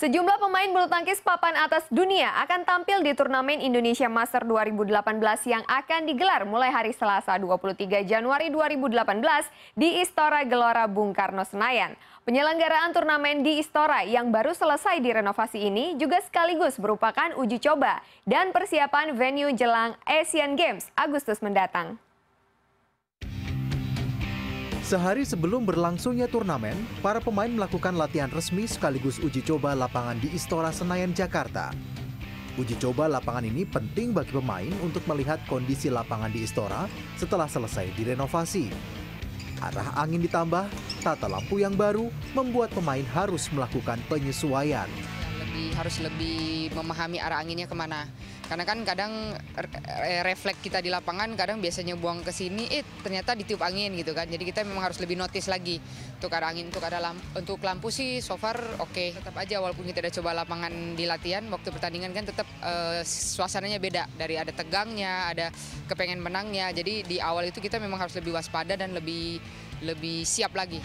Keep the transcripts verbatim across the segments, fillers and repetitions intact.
Sejumlah pemain bulu tangkis papan atas dunia akan tampil di turnamen Indonesia Masters dua ribu delapan belas yang akan digelar mulai hari Selasa dua puluh tiga Januari dua ribu delapan belas di Istora Gelora Bung Karno, Senayan. Penyelenggaraan turnamen di Istora yang baru selesai direnovasi ini juga sekaligus merupakan uji coba dan persiapan venue jelang Asian Games Agustus mendatang. Sehari sebelum berlangsungnya turnamen, para pemain melakukan latihan resmi sekaligus uji coba lapangan di Istora Senayan, Jakarta. Uji coba lapangan ini penting bagi pemain untuk melihat kondisi lapangan di Istora setelah selesai direnovasi. Arah angin ditambah, tata lampu yang baru membuat pemain harus melakukan penyesuaian. Lebih, harus lebih memahami arah anginnya kemana. Karena kan kadang refleks kita di lapangan, kadang biasanya buang ke sini, eh ternyata ditiup angin gitu kan. Jadi kita memang harus lebih notice lagi untuk arah angin, untuk ada lampu, untuk lampu sih so far oke. Okay. Tetap aja walaupun kita udah coba lapangan di latihan, waktu pertandingan kan tetap eh, suasananya beda. Dari ada tegangnya, ada kepengen menangnya. Jadi di awal itu kita memang harus lebih waspada dan lebih lebih siap lagi.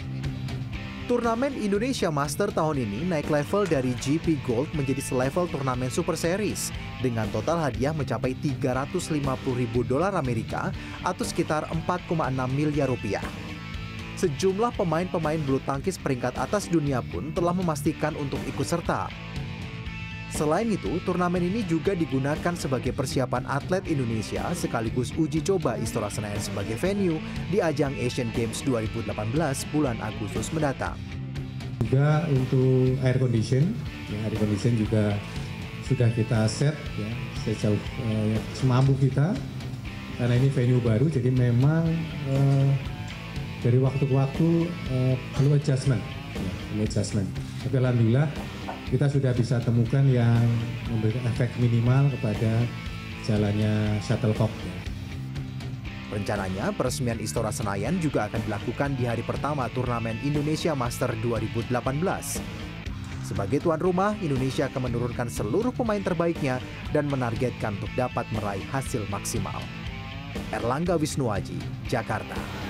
Turnamen Indonesia Master tahun ini naik level dari G P Gold menjadi selevel turnamen Super Series dengan total hadiah mencapai tiga ratus lima puluh ribu dolar Amerika atau sekitar empat koma enam miliar rupiah. Sejumlah pemain-pemain bulu tangkis peringkat atas dunia pun telah memastikan untuk ikut serta. Selain itu, turnamen ini juga digunakan sebagai persiapan atlet Indonesia sekaligus uji coba Istora Senayan sebagai venue di ajang Asian Games dua ribu delapan belas bulan Agustus mendatang. Juga untuk air condition, ya, air condition juga sudah kita set ya, sejauh eh, semampu kita. Karena ini venue baru, jadi memang eh, dari waktu ke waktu eh, perlu adjustment, ya, perlu adjustment. Tapi alhamdulillah, kita sudah bisa temukan yang memberikan efek minimal kepada jalannya shuttlecock. Rencananya peresmian Istora Senayan juga akan dilakukan di hari pertama turnamen Indonesia Master dua ribu delapan belas. Sebagai tuan rumah, Indonesia akan menurunkan seluruh pemain terbaiknya dan menargetkan untuk dapat meraih hasil maksimal. Erlangga Wisnuwaji, Jakarta.